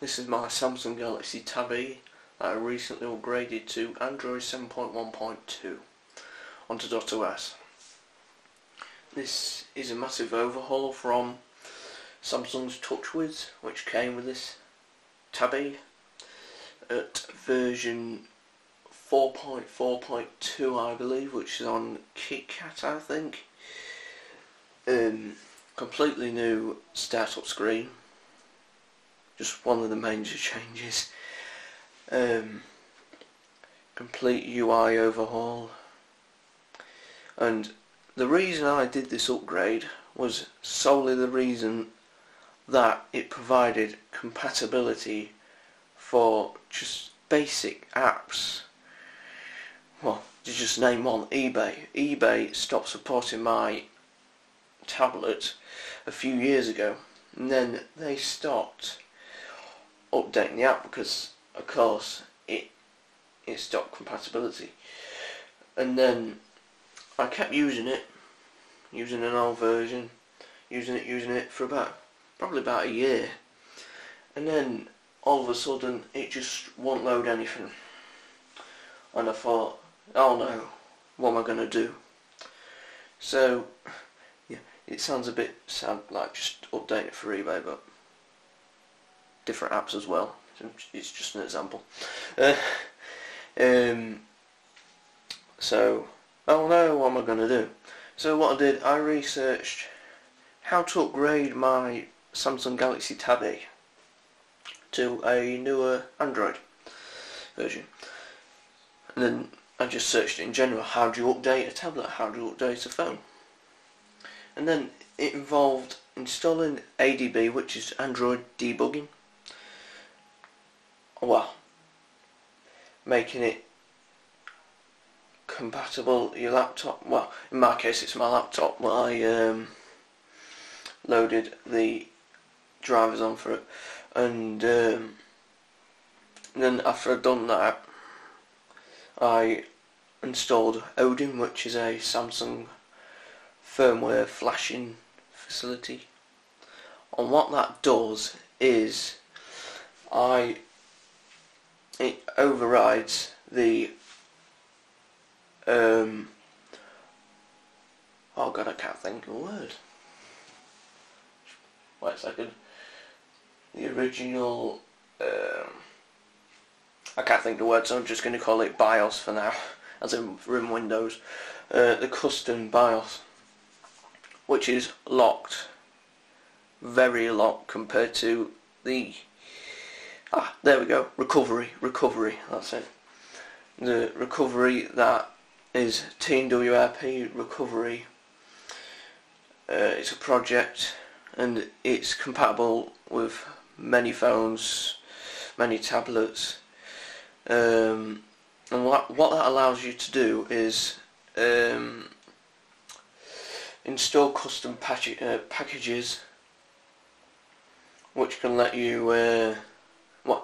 This is my Samsung Galaxy Tab E that I recently upgraded to Android 7.1.2 onto TouchWiz. This is a massive overhaul from Samsung's TouchWiz, which came with this Tab E at version 4.4.2, I believe, which is on KitKat, I think. Completely new startup screen, just one of the major changes. Complete UI overhaul. And the reason I did this upgrade was solely the reason that it provided compatibility for just basic apps. Well, to just name one, eBay. eBay stopped supporting my tablet a few years ago, and then they stopped updating the app because, of course, it stopped compatibility. And then I kept using an old version, using it for probably about a year, and then all of a sudden it just won't load anything. And I thought, oh no, what am I going to do? So, yeah, it sounds a bit sad, like just update it for eBay, but different apps as well. It's just an example. So, oh no, what am I going to do? So what I did, I researched how to upgrade my Samsung Galaxy Tab E to a newer Android version. And then I just searched in general, how do you update a tablet, how do you update a phone? And then it involved installing ADB, which is Android debugging. Well, making it compatible your laptop. Well, in my case it's my laptop, but I loaded the drivers on for it, and then after I'd done that I installed Odin, which is a Samsung firmware flashing facility. And what that does is it overrides the oh god, I can't think of a word. Wait a second. The original I can't think of the word, so I'm just going to call it BIOS for now, as in Windows. The custom BIOS, which is locked, very locked compared to the there we go, recovery, that's it. The recovery that is TWRP recovery. It's a project and it's compatible with many phones, many tablets, and what that allows you to do is install custom packages, which can let you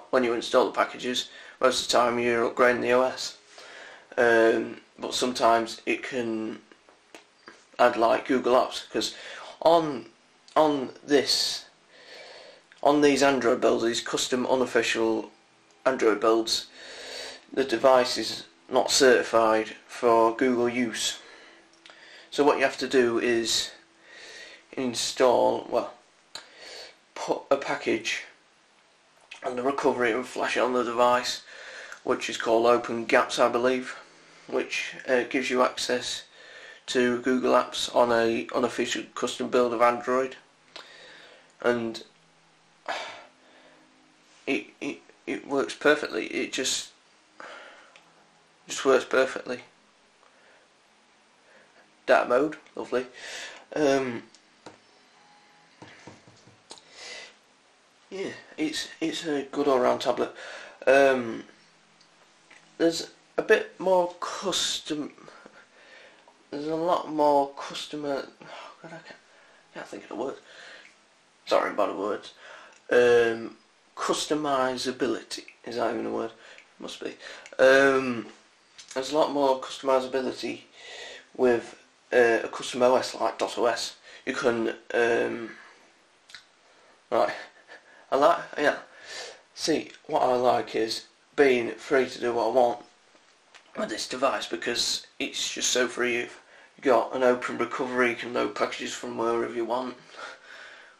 when you install the packages, most of the time you're upgrading the OS, but sometimes it can add like Google Apps, because on these Android builds, these custom unofficial Android builds, the device is not certified for Google use. So what you have to do is install, well, put a package and the recovery and flash it on the device, which is called Open Gapps, I believe, which gives you access to Google Apps on a unofficial custom build of Android. And it works perfectly. It just works perfectly. Dark mode, lovely. Yeah, it's a good all-round tablet. There's a bit more custom. There's a lot more customer. Oh god, I can't think of the words. Sorry about the words. Customizability, is that even a word? Must be. There's a lot more customizability with a custom OS like .os. You can right. I like, yeah, See, what I like is being free to do what I want with this device, because it's just so free. You've got an open recovery, you can load packages from wherever you want,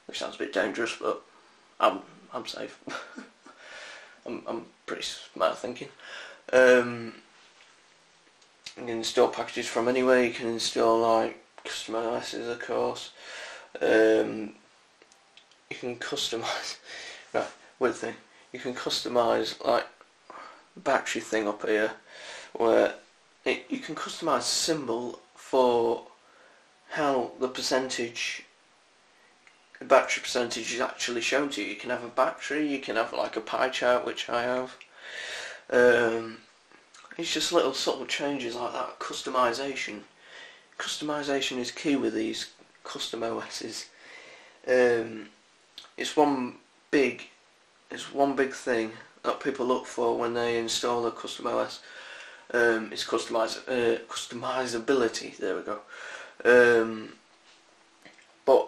which sounds a bit dangerous, but I'm safe. I'm pretty smart thinking. You can install packages from anywhere, you can install like custom OS's, of course. You can customise right, weird thing, you can customise like the battery thing up here, where you can customise symbol for how the percentage, the battery percentage is actually shown to you. You can have a battery, you can have like a pie chart, which I have. It's just little subtle changes like that. Customisation is key with these custom OS's. It's one big thing that people look for when they install a custom OS. It's customizability. There we go. But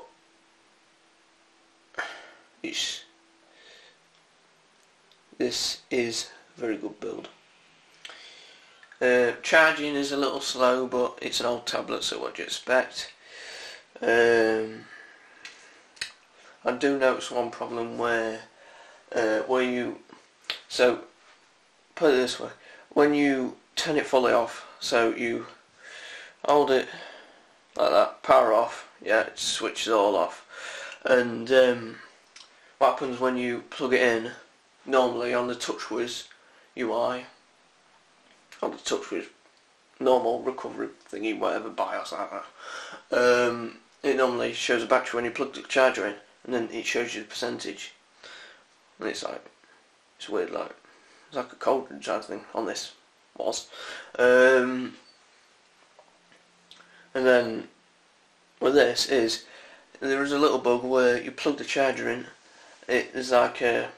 this is a very good build. Charging is a little slow, but it's an old tablet, so what do you expect? I do notice one problem where put it this way, when you turn it fully off, so you hold it like that, power off, yeah, it switches all off, and what happens when you plug it in, normally on the TouchWiz UI, on the TouchWiz normal recovery thingy, whatever BIOS like that, it normally shows a battery when you plug the charger in, and then it shows you the percentage, and it's like, it's weird, like it's like a cold inside thing on this was, and then with this is, there is a little bug where you plug the charger in, it is like a,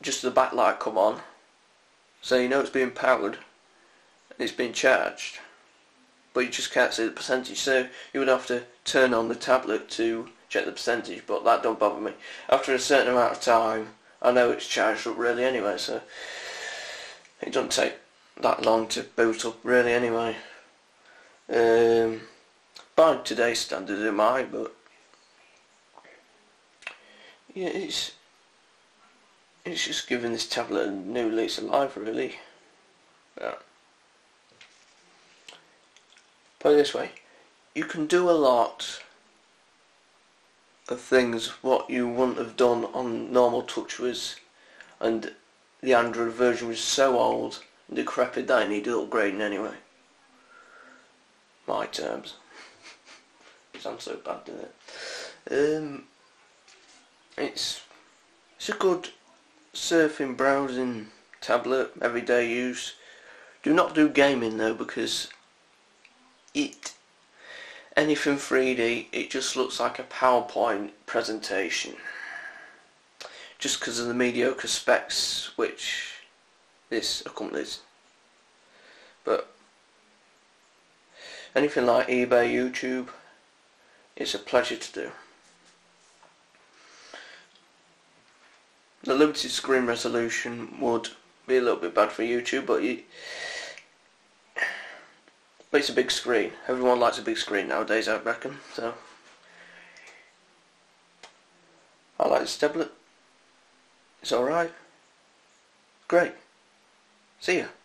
just the backlight come on, so you know it's being powered and it's being charged, but you just can't see the percentage, so you would have to turn on the tablet to check the percentage, but that don't bother me. After a certain amount of time I know it's charged up really anyway, so it doesn't take that long to boot up really anyway. By today's standards it might, but yeah, it's just giving this tablet a new lease of life really. Yeah. Put it this way, you can do a lot of things what you wouldn't have done on normal TouchWiz, and the Android version was so old and decrepit that it needed upgrading anyway. My terms. Sounds so bad, doesn't it? It's a good surfing, browsing tablet, everyday use. Do not do gaming though, because anything 3D, it just looks like a PowerPoint presentation, just because of the mediocre specs which this accompanies. But anything like eBay, YouTube, it's a pleasure to do. The limited screen resolution would be a little bit bad for YouTube, but it's a big screen. Everyone likes a big screen nowadays, I reckon. So I like this tablet. It's alright. Great. See ya.